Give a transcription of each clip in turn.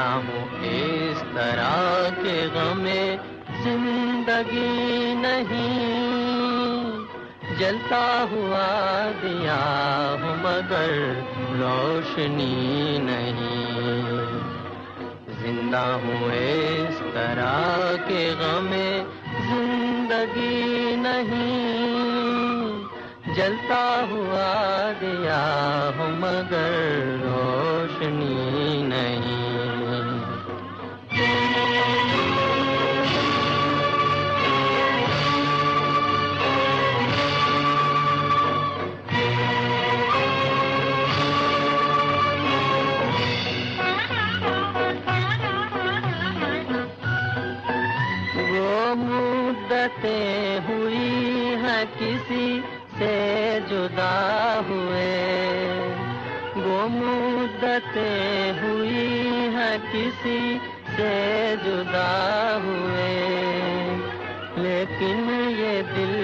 जिंदा हूँ इस तरह के गमे जिंदगी नहीं, जलता हुआ दिया हूँ मगर रोशनी नहीं। जिंदा हूँ इस तरह के गमे जिंदगी नहीं, जलता हुआ दिया हूँ मगर रोशनी नहीं। मुद्दतें हुई हैं किसी से जुदा हुए, वो मुद्दतें हुई हैं किसी से जुदा हुए, लेकिन ये दिल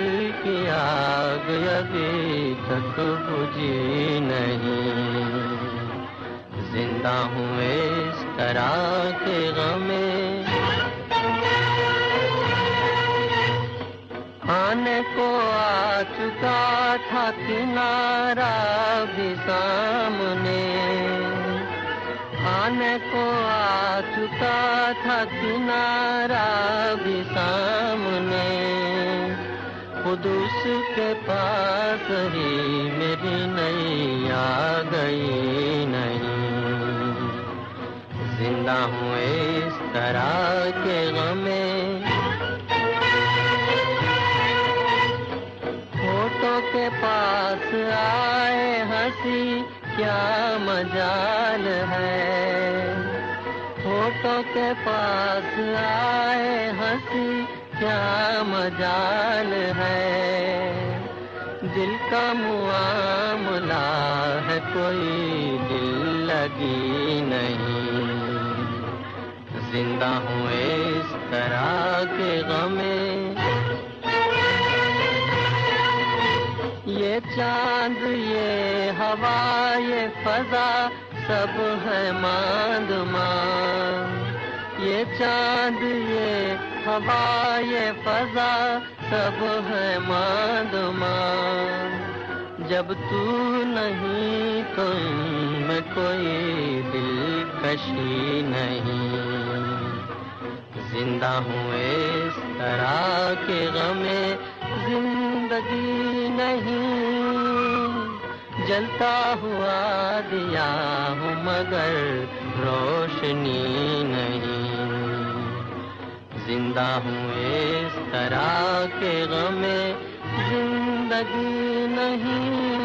की आग अभी तक बुझी नहीं। जिंदा हूँ इस तरह के गमे, आने को आ चुका था किनारा भी सामने, आने को आ चुका था किनारा भी सामने, खुद उसके पास ही मेरी नहीं आ गई नहीं। जिंदा हूँ इस तरह के गमे, के पास आए हंसी क्या मजाल है, होठों के पास आए हंसी क्या मजाल है, दिल का मुआमला है कोई दिल लगी नहीं। जिंदा हूँ इस तरह के गमे, ये चांद ये हवा ये फजा सब है मांद मां, ये चांद ये हवा ये फजा सब है मांद मां, जब तू नहीं तो मैं कोई दिलकशी नहीं। जिंदा हूँ इस तरह के गमे जिंदगी नहीं, जलता हुआ दिया हूँ मगर रोशनी नहीं। जिंदा हूँ इस तरह के गमे जिंदगी नहीं।